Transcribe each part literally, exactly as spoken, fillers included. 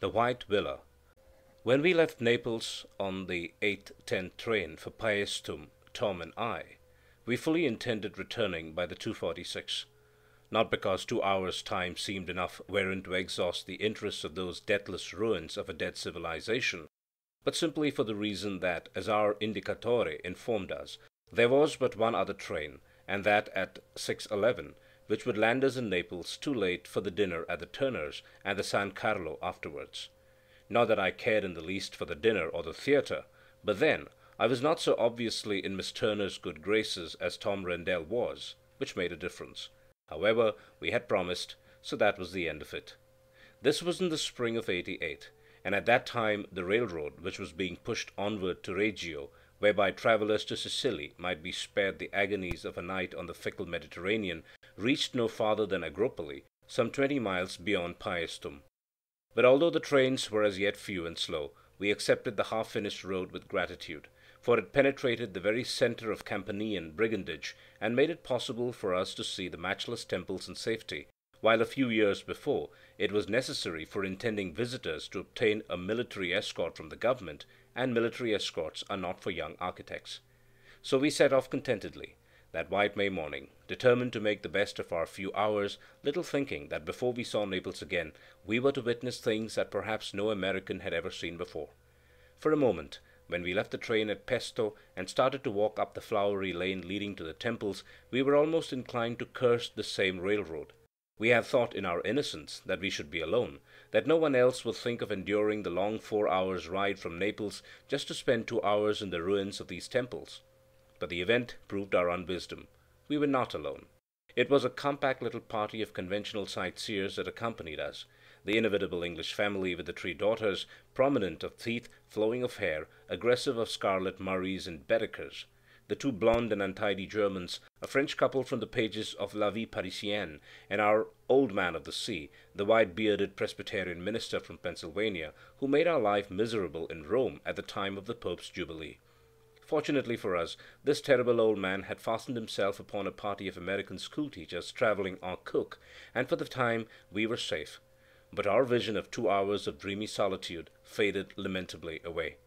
The White Villa. When we left Naples on the eight ten train for Paestum, Tom and I, we fully intended returning by the two forty-six. Not because two hours' time seemed enough wherein to exhaust the interests of those deathless ruins of a dead civilization, but simply for the reason that, as our indicatore informed us, there was but one other train, and that at six eleven, which would land us in Naples too late for the dinner at the Turners and the San Carlo afterwards. Not that I cared in the least for the dinner or the theatre, but then I was not so obviously in Miss Turner's good graces as Tom Rendell was, which made a difference. However, we had promised, so that was the end of it. This was in the spring of eighty-eight, and at that time the railroad, which was being pushed onward to Reggio, whereby travellers to Sicily might be spared the agonies of a night on the fickle Mediterranean, reached no farther than Agropoli, some twenty miles beyond Paestum. But although the trains were as yet few and slow, we accepted the half-finished road with gratitude, for it penetrated the very centre of Campanian brigandage and made it possible for us to see the matchless temples in safety, while a few years before it was necessary for intending visitors to obtain a military escort from the government, and military escorts are not for young architects. So we set off contentedly, that white May morning, determined to make the best of our few hours, little thinking that before we saw Naples again, we were to witness things that perhaps no American had ever seen before. For a moment, when we left the train at Pesto and started to walk up the flowery lane leading to the temples, we were almost inclined to curse the same railroad. We had thought in our innocence that we should be alone, that no one else would think of enduring the long four hours' ride from Naples just to spend two hours in the ruins of these temples. But the event proved our unwisdom. We were not alone. It was a compact little party of conventional sightseers that accompanied us, the inevitable English family with the three daughters, prominent of teeth, flowing of hair, aggressive of scarlet Murrays and Baedekers, the two blonde and untidy Germans, a French couple from the pages of La Vie Parisienne, and our old man of the sea, the white-bearded Presbyterian minister from Pennsylvania, who made our life miserable in Rome at the time of the Pope's Jubilee. Fortunately for us, this terrible old man had fastened himself upon a party of American school-teachers travelling en cook, and for the time we were safe. But our vision of two hours of dreamy solitude faded lamentably away.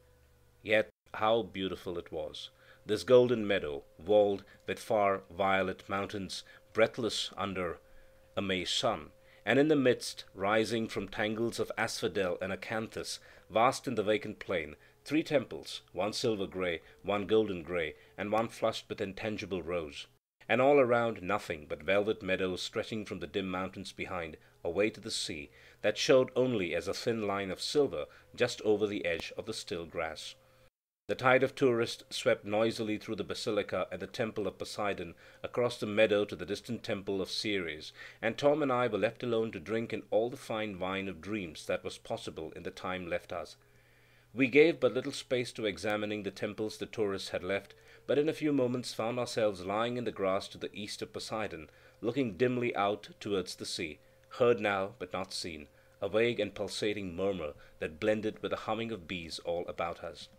Yet how beautiful it was, this golden meadow, walled with far violet mountains, breathless under a May sun, and in the midst, rising from tangles of asphodel and acanthus, vast in the vacant plain, three temples, one silver-grey, one golden-grey, and one flushed with intangible rose, and all around nothing but velvet meadows stretching from the dim mountains behind, away to the sea, that showed only as a thin line of silver just over the edge of the still grass. The tide of tourists swept noisily through the basilica and the temple of Poseidon, across the meadow to the distant temple of Ceres, and Tom and I were left alone to drink in all the fine wine of dreams that was possible in the time left us. We gave but little space to examining the temples the tourists had left, but in a few moments found ourselves lying in the grass to the east of Poseidon, looking dimly out towards the sea, heard now but not seen, a vague and pulsating murmur that blended with the humming of bees all about us.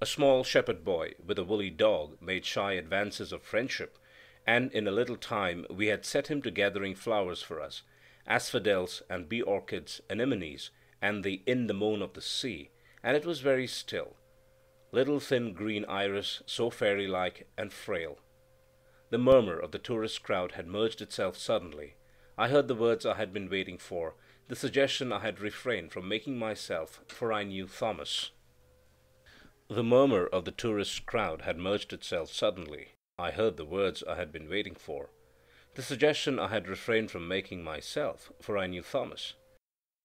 A small shepherd boy with a woolly dog made shy advances of friendship, and in a little time we had set him to gathering flowers for us, asphodels and bee-orchids, anemones, and the in-the-moan of the sea, and it was very still. Little thin green iris, so fairy-like and frail. The murmur of the tourist crowd had merged itself suddenly. I heard the words I had been waiting for, the suggestion I had refrained from making myself, for I knew Thomas. The murmur of the tourist crowd had merged itself suddenly. I heard the words I had been waiting for, the suggestion I had refrained from making myself, for I knew Thomas.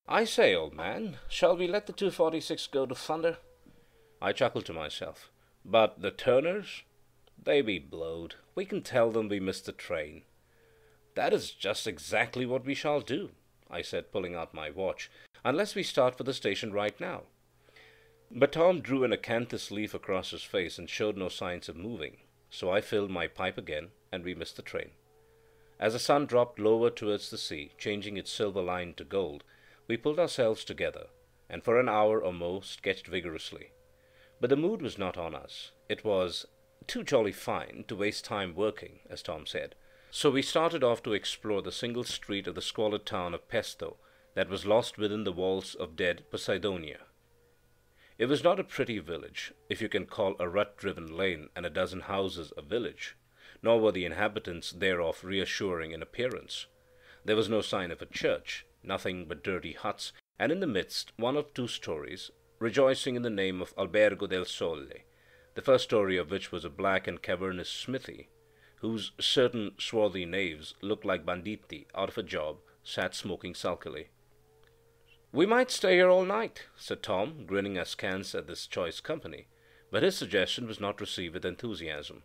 "I say, old man, shall we let the two forty-six go to thunder?" I chuckled to myself. "But the Turners? They be blowed. We can tell them we missed the train." "That is just exactly what we shall do," I said, pulling out my watch, "unless we start for the station right now." But Tom drew an acanthus leaf across his face and showed no signs of moving, so I filled my pipe again, and we missed the train. As the sun dropped lower towards the sea, changing its silver line to gold, we pulled ourselves together, and for an hour or more sketched vigorously. But the mood was not on us. It was too jolly fine to waste time working, as Tom said. So we started off to explore the single street of the squalid town of Pesto, that was lost within the walls of dead Poseidonia. It was not a pretty village, if you can call a rut-driven lane and a dozen houses a village, nor were the inhabitants thereof reassuring in appearance. There was no sign of a church, nothing but dirty huts, and in the midst one of two stories, rejoicing in the name of Albergo del Sole, the first story of which was a black and cavernous smithy, whose certain swarthy knaves looked like banditti out of a job, sat smoking sulkily. "We might stay here all night," said Tom, grinning askance at this choice company, but his suggestion was not received with enthusiasm.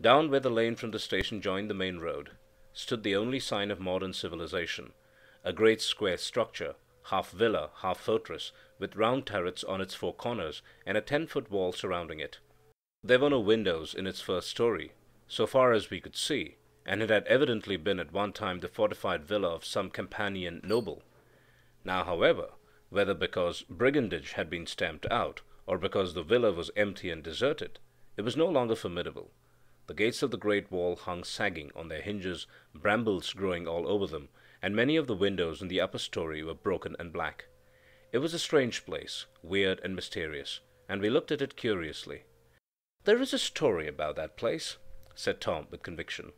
Down where the lane from the station joined the main road stood the only sign of modern civilization, a great square structure, half villa, half fortress, with round turrets on its four corners and a ten-foot wall surrounding it. There were no windows in its first story, so far as we could see, and it had evidently been at one time the fortified villa of some Campanian noble. Now, however, whether because brigandage had been stamped out, or because the villa was empty and deserted, it was no longer formidable. The gates of the great wall hung sagging on their hinges, brambles growing all over them, and many of the windows in the upper story were broken and black. It was a strange place, weird and mysterious, and we looked at it curiously. "There is a story about that place," said Tom with conviction.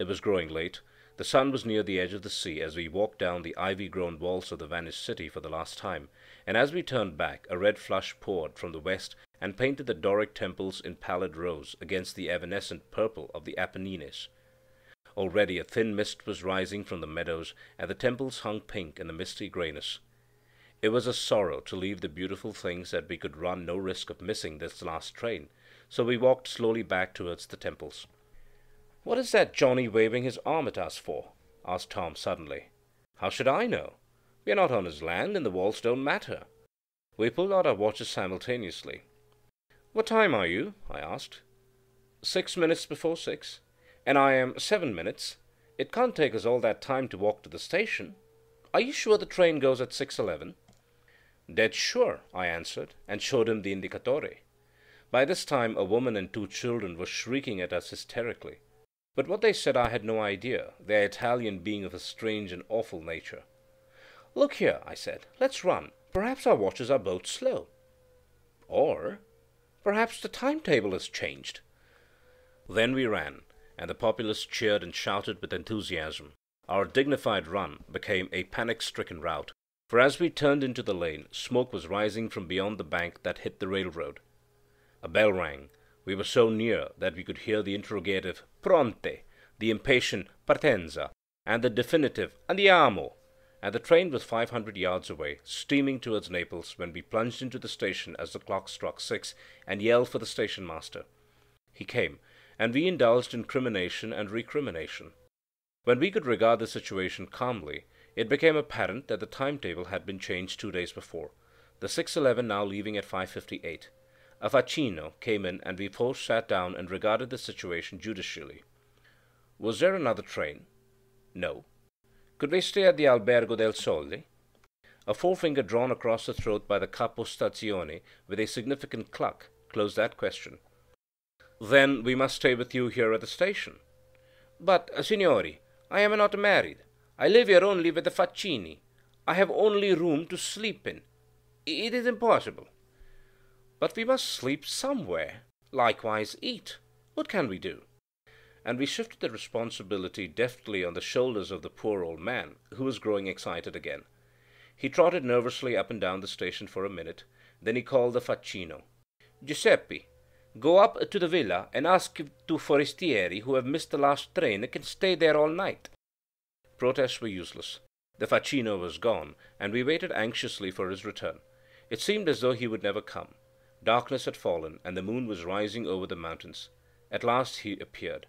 It was growing late. The sun was near the edge of the sea as we walked down the ivy-grown walls of the vanished city for the last time, and as we turned back a red flush poured from the west and painted the Doric temples in pallid rose against the evanescent purple of the Apennines. Already a thin mist was rising from the meadows, and the temples hung pink in the misty grayness. It was a sorrow to leave the beautiful things that we could run no risk of missing this last train, so we walked slowly back towards the temples. "What is that Johnny waving his arm at us for?" asked Tom suddenly. "How should I know? We are not on his land, and the walls don't matter." We pulled out our watches simultaneously. "What time are you?" I asked. "Six minutes before six." "And I am seven minutes. It can't take us all that time to walk to the station. Are you sure the train goes at six eleven?" "Dead sure," I answered, and showed him the indicatore. By this time a woman and two children were shrieking at us hysterically. But what they said I had no idea, their Italian being of a strange and awful nature. "Look here," I said, "let's run. Perhaps our watches are both slow. Or perhaps the timetable has changed." Then we ran, and the populace cheered and shouted with enthusiasm. Our dignified run became a panic-stricken rout, for as we turned into the lane, smoke was rising from beyond the bank that hid the railroad. A bell rang. We were so near that we could hear the interrogative "pronte," the impatient "partenza," and the definitive "andiamo," and the train was five hundred yards away, steaming towards Naples, when we plunged into the station as the clock struck six, and yelled for the station-master. He came, and we indulged in crimination and recrimination. When we could regard the situation calmly, it became apparent that the timetable had been changed two days before, the six eleven now leaving at five fifty-eight. A facchino came in, and we both sat down and regarded the situation judicially. Was there another train? No. Could we stay at the Albergo del Sole? A forefinger drawn across the throat by the Capo Stazione with a significant cluck closed that question. "Then we must stay with you here at the station." "But, uh, signori, I am not married. I live here only with the Facchini. I have only room to sleep in. It is impossible." "But we must sleep somewhere, likewise eat. What can we do?" And we shifted the responsibility deftly on the shoulders of the poor old man, who was growing excited again. He trotted nervously up and down the station for a minute, then he called the facchino. "Giuseppe, go up to the villa and ask if two forestieri who have missed the last train can stay there all night." Protests were useless. The facchino was gone, and we waited anxiously for his return. It seemed as though he would never come. Darkness had fallen, and the moon was rising over the mountains. At last he appeared.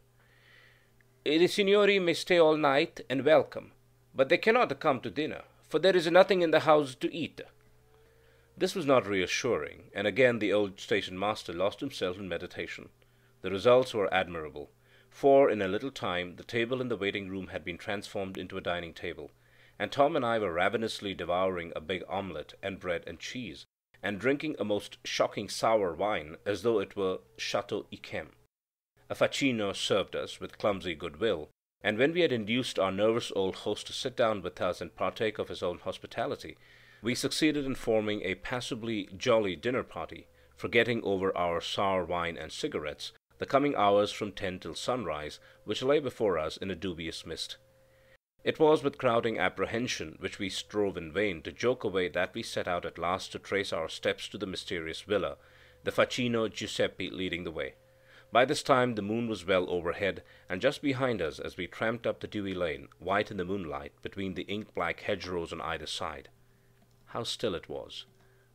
"The signori may stay all night, and welcome, but they cannot come to dinner, for there is nothing in the house to eat." This was not reassuring, and again the old station-master lost himself in meditation. The results were admirable, for in a little time the table in the waiting-room had been transformed into a dining-table, and Tom and I were ravenously devouring a big omelette and bread and cheese, and drinking a most shocking sour wine as though it were Chateau Yquem. A facchino served us with clumsy goodwill, And when we had induced our nervous old host to sit down with us and partake of his own hospitality, we succeeded in forming a passably jolly dinner party, forgetting over our sour wine and cigarettes the coming hours from ten till sunrise, which lay before us in a dubious mist. It was with crowding apprehension which we strove in vain to joke away that we set out at last to trace our steps to the mysterious villa, the facchino Giuseppe leading the way. By this time the moon was well overhead, and just behind us as we tramped up the dewy lane, white in the moonlight, between the ink-black hedgerows on either side. How still it was!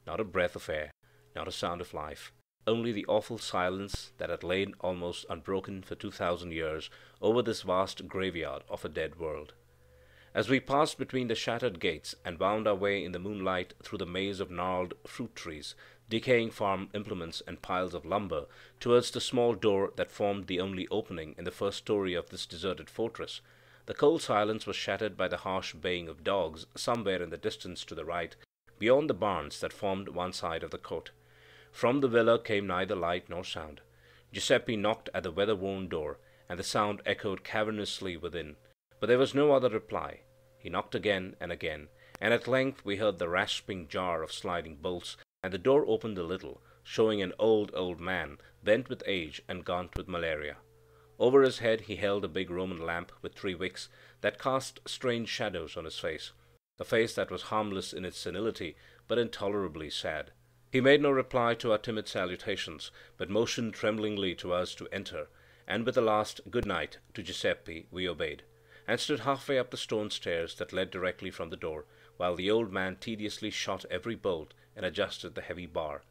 Not a breath of air, not a sound of life, only the awful silence that had lain almost unbroken for two thousand years over this vast graveyard of a dead world. As we passed between the shattered gates and wound our way in the moonlight through the maze of gnarled fruit trees, decaying farm implements and piles of lumber, towards the small door that formed the only opening in the first story of this deserted fortress, the cold silence was shattered by the harsh baying of dogs somewhere in the distance to the right, beyond the barns that formed one side of the court. From the villa came neither light nor sound. Giuseppe knocked at the weather-worn door, and the sound echoed cavernously within, but there was no other reply. He knocked again and again, and at length we heard the rasping jar of sliding bolts, and the door opened a little, showing an old, old man, bent with age and gaunt with malaria. Over his head he held a big Roman lamp with three wicks that cast strange shadows on his face, a face that was harmless in its senility, but intolerably sad. He made no reply to our timid salutations, but motioned tremblingly to us to enter, and with a last good night to Giuseppe we obeyed, and stood halfway up the stone stairs that led directly from the door, while the old man tediously shot every bolt and adjusted the heavy bar.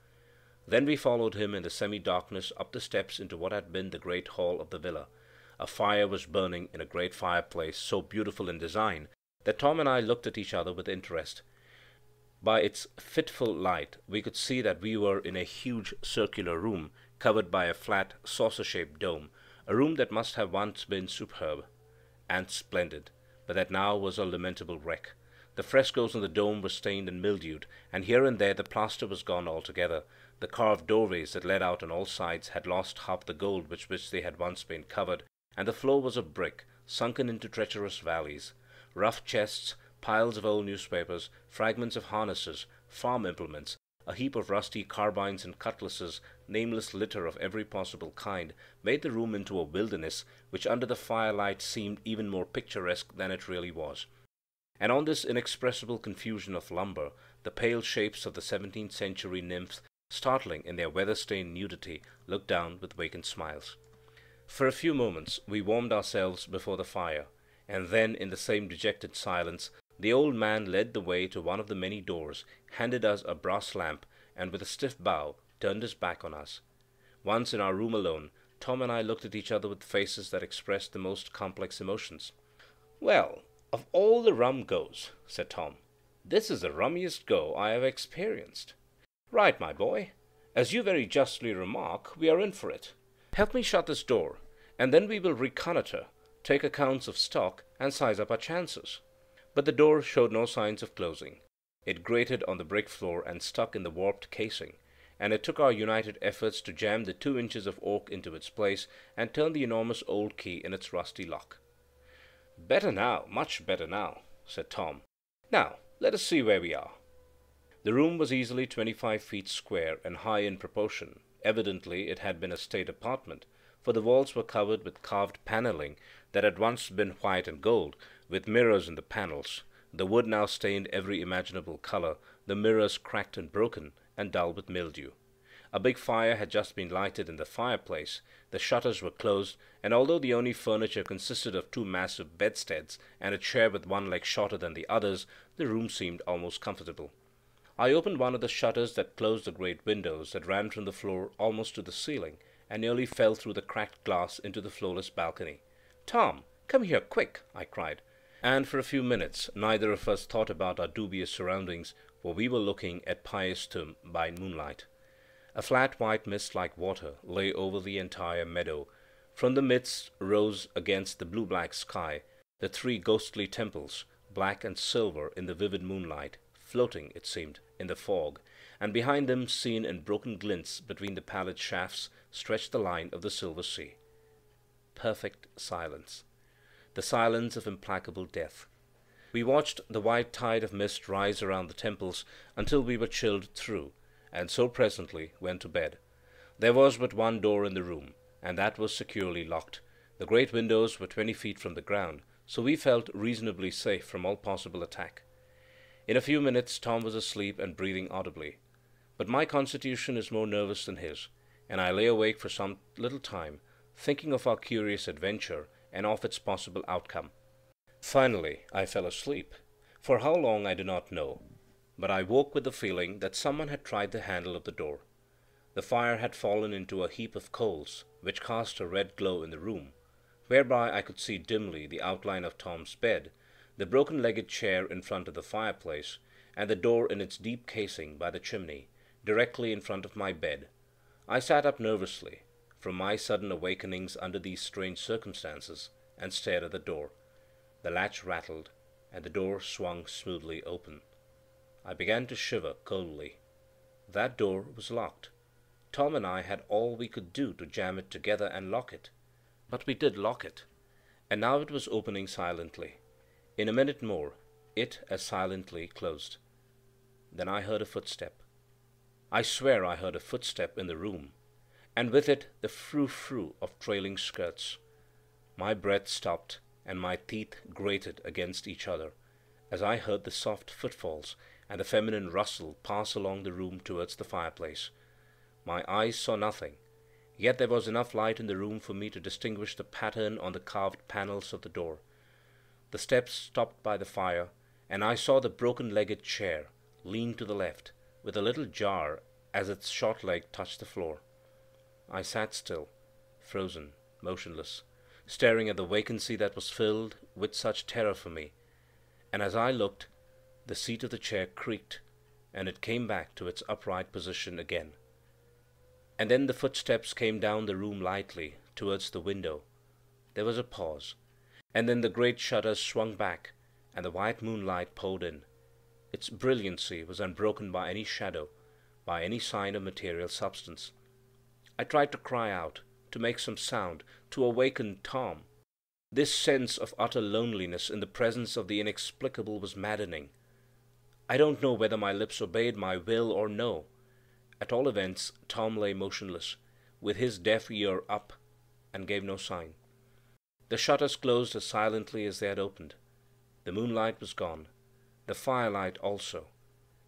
Then we followed him in the semi-darkness up the steps into what had been the great hall of the villa. A fire was burning in a great fireplace so beautiful in design that Tom and I looked at each other with interest. By its fitful light we could see that we were in a huge circular room covered by a flat, saucer-shaped dome, a room that must have once been superb and splendid, but that now was a lamentable wreck. The frescoes on the dome were stained and mildewed, and here and there the plaster was gone altogether. The carved doorways that led out on all sides had lost half the gold with which they had once been covered, and the floor was of brick, sunken into treacherous valleys. Rough chests, piles of old newspapers, fragments of harnesses, farm implements, a heap of rusty carbines and cutlasses, nameless litter of every possible kind, made the room into a wilderness which under the firelight seemed even more picturesque than it really was. And on this inexpressible confusion of lumber, the pale shapes of the seventeenth-century nymphs, startling in their weather-stained nudity, looked down with vacant smiles. For a few moments we warmed ourselves before the fire, and then, in the same dejected silence, the old man led the way to one of the many doors, handed us a brass lamp, and with a stiff bow turned his back on us. Once in our room alone, Tom and I looked at each other with faces that expressed the most complex emotions. "Well, of all the rum goes," said Tom, "this is the rummiest go I have experienced. Right, my boy, as you very justly remark, we are in for it. Help me shut this door, and then we will reconnoiter, take accounts of stock, and size up our chances." But the door showed no signs of closing. It grated on the brick floor and stuck in the warped casing, and it took our united efforts to jam the two inches of oak into its place and turn the enormous old key in its rusty lock. "Better now, much better now," said Tom. "Now, let us see where we are." The room was easily twenty-five feet square and high in proportion. Evidently it had been a state apartment, for the walls were covered with carved panelling that had once been white and gold, with mirrors in the panels, the wood now stained every imaginable colour, the mirrors cracked and broken, and dull with mildew. A big fire had just been lighted in the fireplace, the shutters were closed, and although the only furniture consisted of two massive bedsteads and a chair with one leg shorter than the others, the room seemed almost comfortable. I opened one of the shutters that closed the great windows that ran from the floor almost to the ceiling, and nearly fell through the cracked glass into the floorless balcony. "Tom, come here, quick!" I cried, and for a few minutes neither of us thought about our dubious surroundings, for we were looking at Paestum by moonlight. A flat white mist like water lay over the entire meadow. From the midst rose against the blue-black sky the three ghostly temples, black and silver in the vivid moonlight, floating, it seemed, in the fog, and behind them, seen in broken glints between the pallid shafts, stretched the line of the silver sea. Perfect silence. the silence of implacable death. We watched the white tide of mist rise around the temples until we were chilled through, and so presently went to bed. There was but one door in the room, and that was securely locked. The great windows were twenty feet from the ground, so we felt reasonably safe from all possible attack. In a few minutes Tom was asleep and breathing audibly. But my constitution is more nervous than his, and I lay awake for some little time, thinking of our curious adventure and of its possible outcome. Finally I fell asleep, for how long I do not know, but I woke with the feeling that someone had tried the handle of the door. The fire had fallen into a heap of coals, which cast a red glow in the room, whereby I could see dimly the outline of Tom's bed, the broken-legged chair in front of the fireplace, and the door in its deep casing by the chimney, directly in front of my bed. I sat up nervously, from my sudden awakenings under these strange circumstances, and stared at the door. The latch rattled, and the door swung smoothly open. I began to shiver coldly. That door was locked. Tom and I had all we could do to jam it together and lock it. But we did lock it, and now it was opening silently. In a minute more, it as silently closed. Then I heard a footstep. I swear I heard a footstep in the room, and with it the frou-frou of trailing skirts. My breath stopped, and my teeth grated against each other, as I heard the soft footfalls and the feminine rustle pass along the room towards the fireplace. My eyes saw nothing, yet there was enough light in the room for me to distinguish the pattern on the carved panels of the door. The steps stopped by the fire, and I saw the broken-legged chair lean to the left, with a little jar as its short leg touched the floor. I sat still, frozen, motionless, staring at the vacancy that was filled with such terror for me, and as I looked, the seat of the chair creaked, and it came back to its upright position again. And then the footsteps came down the room lightly, towards the window. There was a pause, and then the great shutters swung back, and the white moonlight poured in. Its brilliancy was unbroken by any shadow, by any sign of material substance. I tried to cry out, to make some sound, to awaken Tom. This sense of utter loneliness in the presence of the inexplicable was maddening. I don't know whether my lips obeyed my will or no. At all events, Tom lay motionless, with his deaf ear up, and gave no sign. The shutters closed as silently as they had opened. The moonlight was gone, the firelight also,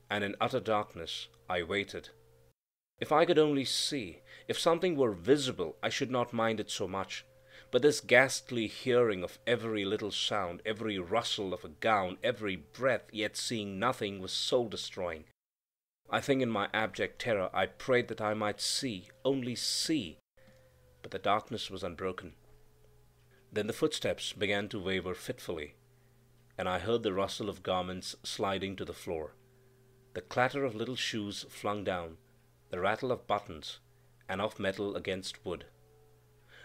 and in utter darkness I waited. If I could only see, if something were visible, I should not mind it so much, but this ghastly hearing of every little sound, every rustle of a gown, every breath, yet seeing nothing, was soul destroying. I think in my abject terror I prayed that I might see, only see, but the darkness was unbroken. Then the footsteps began to waver fitfully, and I heard the rustle of garments sliding to the floor, the clatter of little shoes flung down, the rattle of buttons, and of metal against wood.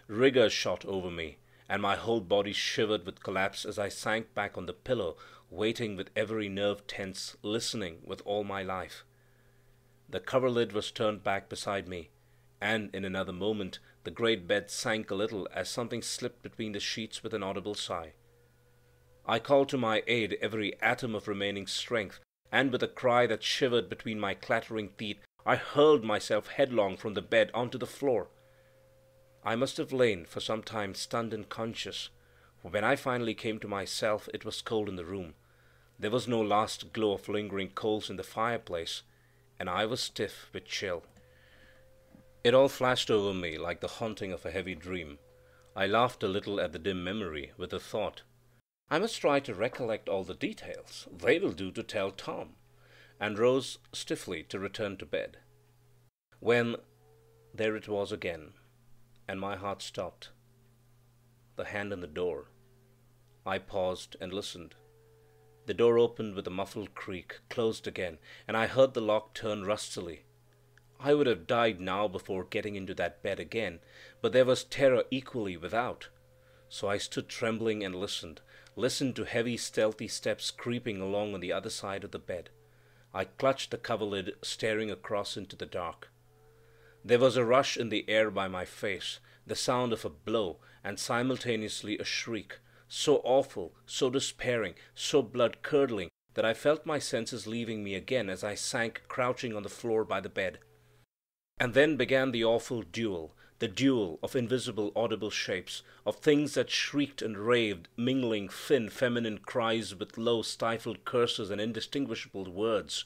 Rigor shot over me, and my whole body shivered with collapse as I sank back on the pillow, waiting with every nerve tense, listening with all my life. The coverlid was turned back beside me, and in another moment the great bed sank a little as something slipped between the sheets with an audible sigh. I called to my aid every atom of remaining strength, and with a cry that shivered between my clattering teeth, I hurled myself headlong from the bed onto the floor. I must have lain for some time stunned and conscious, for when I finally came to myself it was cold in the room. There was no last glow of lingering coals in the fireplace, and I was stiff with chill. It all flashed over me like the haunting of a heavy dream. I laughed a little at the dim memory with the thought, I must try to recollect all the details. They will do to tell Tom, and rose stiffly to return to bed. When, there it was again, and my heart stopped. The hand on the door. I paused and listened. The door opened with a muffled creak, closed again, and I heard the lock turn rustily. I would have died now before getting into that bed again, but there was terror equally without. So I stood trembling and listened. Listened to heavy, stealthy steps creeping along on the other side of the bed. I clutched the coverlid, staring across into the dark. There was a rush in the air by my face, the sound of a blow, and simultaneously a shriek, so awful, so despairing, so blood-curdling, that I felt my senses leaving me again as I sank crouching on the floor by the bed. And then began the awful duel, the duel of invisible audible shapes, of things that shrieked and raved, mingling thin feminine cries with low stifled curses and indistinguishable words.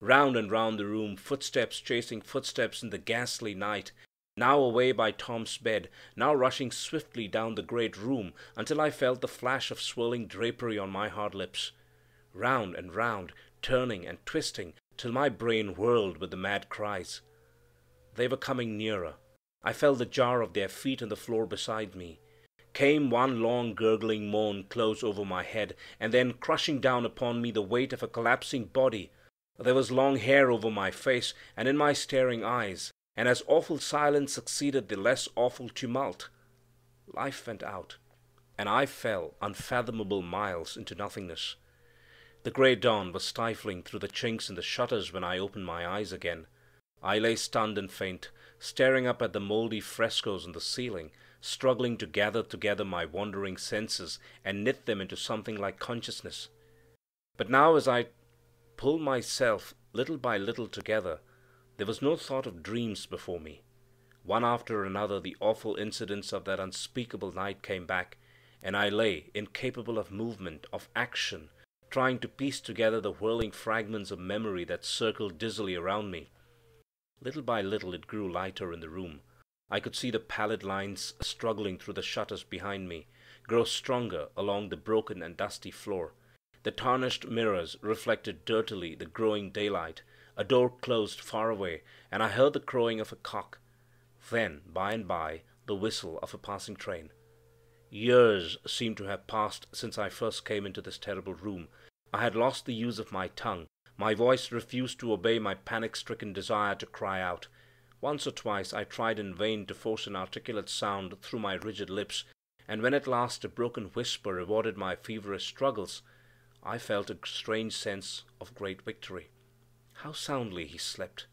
Round and round the room, footsteps chasing footsteps in the ghastly night, now away by Tom's bed, now rushing swiftly down the great room, until I felt the flash of swirling drapery on my hard lips. Round and round, turning and twisting, till my brain whirled with the mad cries. They were coming nearer. I felt the jar of their feet on the floor beside me. Came one long gurgling moan close over my head, and then crushing down upon me the weight of a collapsing body. There was long hair over my face and in my staring eyes, and as awful silence succeeded the less awful tumult, life went out, and I fell unfathomable miles into nothingness. The grey dawn was stifling through the chinks in the shutters when I opened my eyes again. I lay stunned and faint, staring up at the mouldy frescoes on the ceiling, struggling to gather together my wandering senses and knit them into something like consciousness. But now as I pulled myself little by little together, there was no thought of dreams before me. One after another the awful incidents of that unspeakable night came back, and I lay, incapable of movement, of action, trying to piece together the whirling fragments of memory that circled dizzily around me. Little by little it grew lighter in the room. I could see the pallid lines struggling through the shutters behind me, grow stronger along the broken and dusty floor. The tarnished mirrors reflected dirtily the growing daylight. A door closed far away, and I heard the crowing of a cock. Then, by and by, the whistle of a passing train. Years seemed to have passed since I first came into this terrible room. I had lost the use of my tongue. My voice refused to obey my panic-stricken desire to cry out. Once or twice I tried in vain to force an articulate sound through my rigid lips, and when at last a broken whisper rewarded my feverish struggles, I felt a strange sense of great victory. How soundly he slept!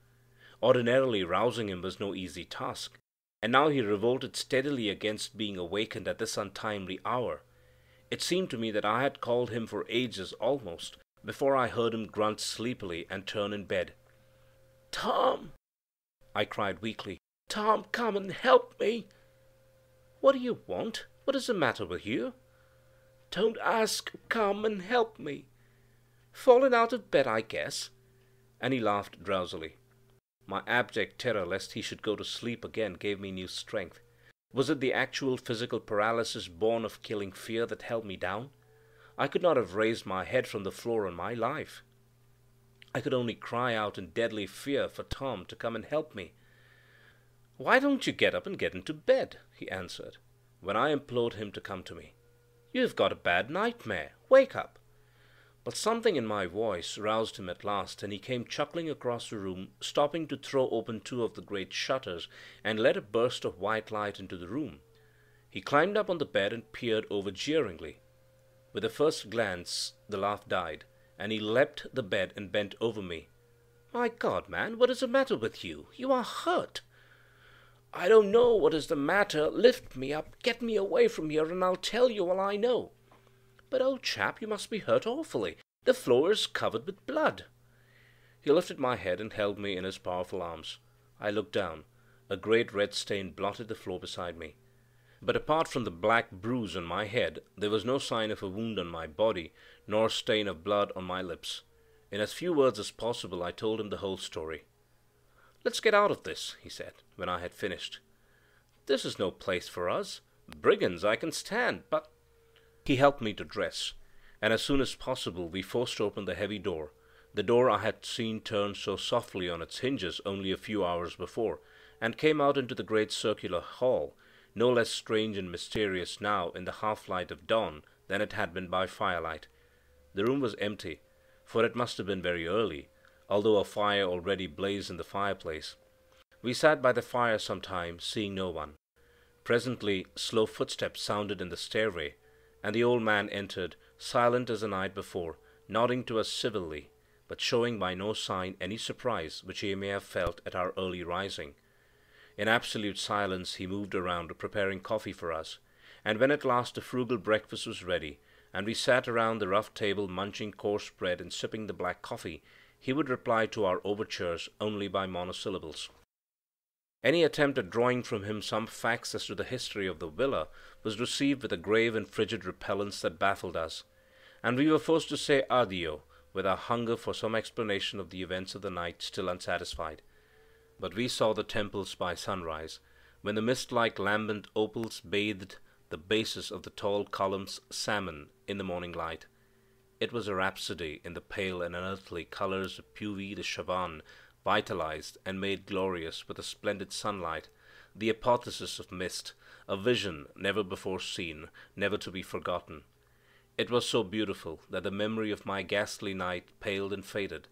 Ordinarily rousing him was no easy task, and now he revolted steadily against being awakened at this untimely hour. It seemed to me that I had called him for ages almost, before I heard him grunt sleepily and turn in bed. "Tom!" I cried weakly. "Tom, come and help me!" "What do you want? What is the matter with you?" "Don't ask. Come and help me." "Fallen out of bed, I guess." And he laughed drowsily. My abject terror lest he should go to sleep again gave me new strength. Was it the actual physical paralysis born of killing fear that held me down? I could not have raised my head from the floor in my life. I could only cry out in deadly fear for Tom to come and help me. "Why don't you get up and get into bed?" he answered, when I implored him to come to me. "You have got a bad nightmare. Wake up." But something in my voice roused him at last, and he came chuckling across the room, stopping to throw open two of the great shutters, and let a burst of white light into the room. He climbed up on the bed and peered over jeeringly. With the first glance the laugh died, and he leapt the bed and bent over me. "My God, man, what is the matter with you? You are hurt." "I don't know what is the matter. Lift me up, get me away from here, and I'll tell you all I know." "But, old chap, you must be hurt awfully. The floor is covered with blood." He lifted my head and held me in his powerful arms. I looked down. A great red stain blotted the floor beside me. But apart from the black bruise on my head, there was no sign of a wound on my body, nor stain of blood on my lips. In as few words as possible, I told him the whole story. "Let's get out of this," he said, when I had finished. "This is no place for us. Brigands I can stand, but—" He helped me to dress, and as soon as possible we forced open the heavy door, the door I had seen turn so softly on its hinges only a few hours before, and came out into the great circular hall, no less strange and mysterious now in the half-light of dawn than it had been by firelight. The room was empty, for it must have been very early, although a fire already blazed in the fireplace. We sat by the fire some time, seeing no one. Presently slow footsteps sounded in the stairway, and the old man entered, silent as the night before, nodding to us civilly, but showing by no sign any surprise which he may have felt at our early rising. In absolute silence he moved around, preparing coffee for us, and when at last the frugal breakfast was ready, and we sat around the rough table munching coarse bread and sipping the black coffee, he would reply to our overtures only by monosyllables. Any attempt at drawing from him some facts as to the history of the villa was received with a grave and frigid repellence that baffled us, and we were forced to say addio, with our hunger for some explanation of the events of the night still unsatisfied. But we saw the temples by sunrise, when the mist-like lambent opals bathed the bases of the tall columns salmon in the morning light. It was a rhapsody in the pale and unearthly colours of Puvis de Chavannes, vitalized and made glorious with a splendid sunlight, the apotheosis of mist, a vision never before seen, never to be forgotten. It was so beautiful that the memory of my ghastly night paled and faded,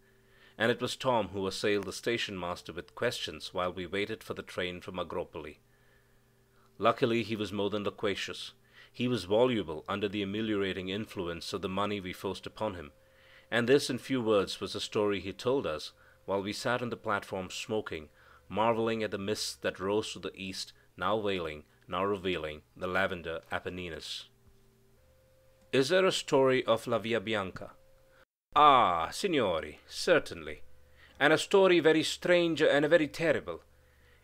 and it was Tom who assailed the station-master with questions while we waited for the train from Agropoli. Luckily he was more than loquacious. He was voluble under the ameliorating influence of the money we forced upon him, and this in few words was the story he told us, while we sat on the platform smoking, marvelling at the mists that rose to the east, now veiling, now revealing the lavender Apennines. "Is there a story of La Via Bianca?" "Ah, signori, certainly, and a story very strange and very terrible.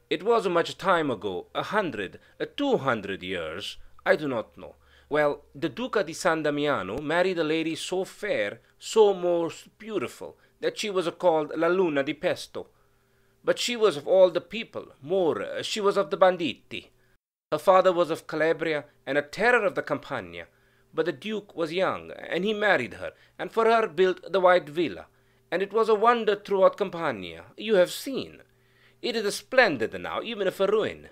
It was much time ago, a hundred, two hundred years, I do not know. Well, the Duca di San Damiano married a lady so fair, so most beautiful, that she was called La Luna di Pesto. But she was of all the people, more, she was of the banditti. Her father was of Calabria, and a terror of the Campania. But the Duke was young, and he married her, and for her built the White Villa, and it was a wonder throughout Campania. You have seen. It is splendid now, even if a ruin.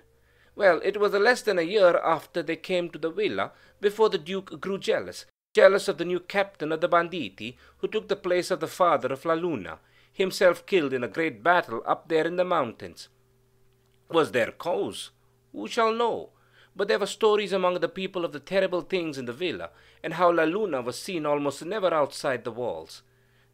Well, it was less than a year after they came to the villa, before the Duke grew jealous, jealous of the new captain of the banditti, who took the place of the father of La Luna, himself killed in a great battle up there in the mountains. Was there cause? Who shall know? But there were stories among the people of the terrible things in the villa, and how La Luna was seen almost never outside the walls.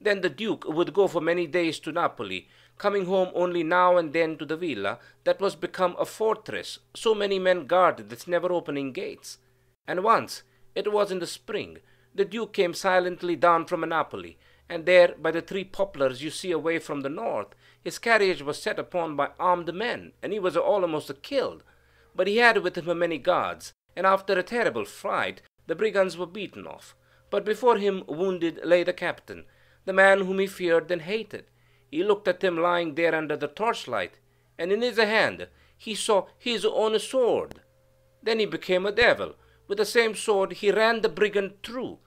Then the Duke would go for many days to Napoli, coming home only now and then to the villa that was become a fortress, so many men guarded its never-opening gates. And once, it was in the spring, the Duke came silently down from Napoli, and there, by the three poplars you see away from the north, his carriage was set upon by armed men, and he was almost killed. But he had with him many guards, and after a terrible fight, the brigands were beaten off. But before him, wounded, lay the captain, the man whom he feared and hated. He looked at him lying there under the torchlight, and in his hand he saw his own sword. Then he became a devil. With the same sword he ran the brigand through,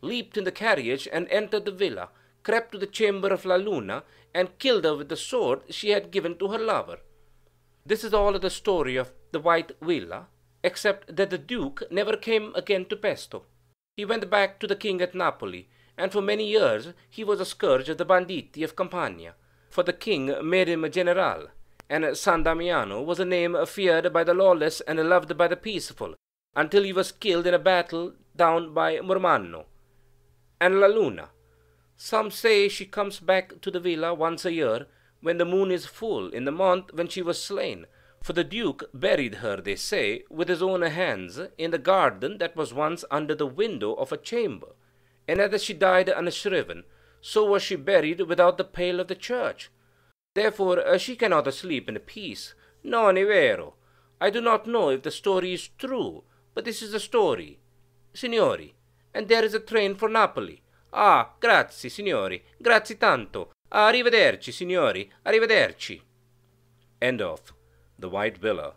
leaped in the carriage and entered the villa, crept to the chamber of La Luna, and killed her with the sword she had given to her lover. This is all of the story of the White Villa, except that the Duke never came again to Pesto. He went back to the king at Napoli, and for many years he was a scourge of the banditti of Campania, for the king made him a general, and San Damiano was a name feared by the lawless and loved by the peaceful, until he was killed in a battle down by Murmanno. And La Luna, some say she comes back to the villa once a year, when the moon is full, in the month when she was slain, for the Duke buried her, they say, with his own hands, in the garden that was once under the window of a chamber, and as she died unshriven, so was she buried without the pale of the church. Therefore uh, she cannot sleep in peace. Non è vero. I do not know if the story is true, but this is the story. Signori, and there is a train for Napoli. Ah, grazie, signori, grazie tanto. Arrivederci, signori, arrivederci." End of The White Villa